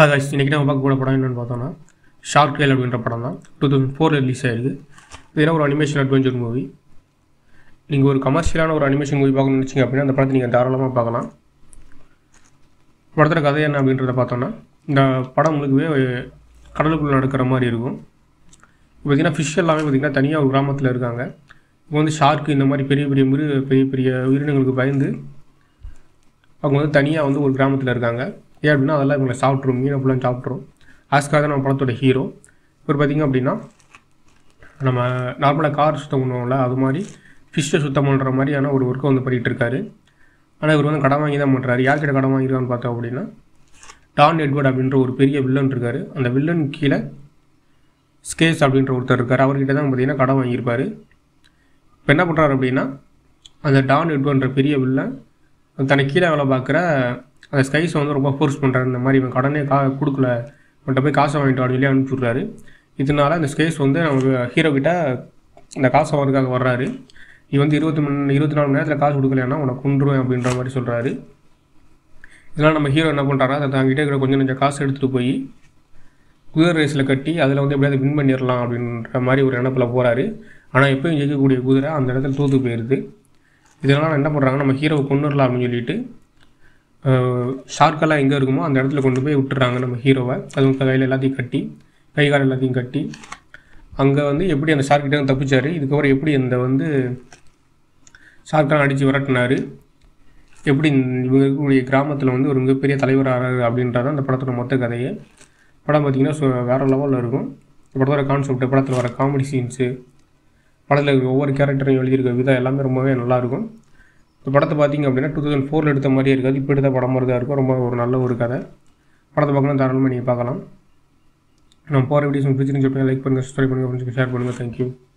Hi guys, இன்னைக்கு நாம பார்க்க போற படம் என்னன்னு பார்த்தோம்னா Shark Tale அப்படிங்கற படம் தான் 2004 ல ரிலீஸ் ஆயிருக்கு. இது ஒரு அனிமேஷன் அட்வென்ச்சர் மூவி. நீங்க ஒரு கமர்ஷியலான ஒரு அனிமேஷன் மூவி பார்க்கணும்னு நினைச்சீங்க அப்படினா அந்த படத்தை நீங்க தாராளமா பார்க்கலாம். படத்தோட கதை என்ன அப்படிங்கறத பார்த்தோம்னா இந்த படம் முழுக்கவே கடலுக்குள்ள நடக்கிற மாதிரி இருக்கும். இப்போ பாத்தீங்கன்னா fish எல்லாமே பாத்தீங்கன்னா தனியா ஒரு கிராமத்துல இருக்காங்க. இப்போ வந்து shark இந்த மாதிரி பெரிய பெரிய உயிரினங்களுக்கு பயந்து அவங்க வந்து தனியா வந்து ஒரு கிராமத்துல இருக்காங்க. Yeah, we have a soft room, we have a soft room. As we have a hero, we have a normal car, fish, and we have a work on the period. And we have a Kadama, Don Edward, and the villain killer, Scales, and the Kadama, Penaputta, and the Don Edward, period, and the Nakila. The sky is on the force punter and the Marivan Kadane Kudula, but a Casa and William Purari. Itanara, the sky is on the hero guitar, the Casa or Gavarari. Even the Ruthana, the Casa Uduana, on a Kundru and Bindra Solari. Ilanam hero and Apuntara, the Tangitakra Kunjan and the Casa to Pui. Queer race like a tea, other than the Windman Yerla in Mario Ranapalavori, and I pay Jacob Gudra and the other two to Verde. Isanana and Apuranam, a hero Kundurla Munility. Shark la enga irukumo and edathula kondu poi uttறாங்க நம்ம ஹீரோவை அதுவும் கையில எல்லாத்தையும் கட்டி கைகால் எல்லாத்தையும் கட்டி அங்க வந்து எப்படி அந்த shark கிட்ட தப்பிச்சாரு இதுக்கு அப்புறம் எப்படி அந்த வந்து shark அடிச்சு விரட்டனாரு எப்படி இவங்களுடைய கிராமத்துல வந்து ஒரு மிகப்பெரிய தலைவர் ஆறாரு அப்படின்றத அந்த படத்தோட மொத்த கதையே படம் பாத்தீங்கன்னா வேற லெவல்ல இருக்கும் படத்தோட கான்செப்ட் படத்துல வர காமெடி சீன்ஸ் படத்துல ஒவ்வொரு கரெக்டரையும் எழுதி இருக்க விதம் எல்லாமே ரொம்பவே நல்லா இருக்கும் The part of the thing of 2004 led the Maria Gali put the bottom of the Arcoroma or Nala Urgada, part of the Bagan Darman Pagalam. And on poor videos in featuring Japan like Punga, Story Punga, thank you.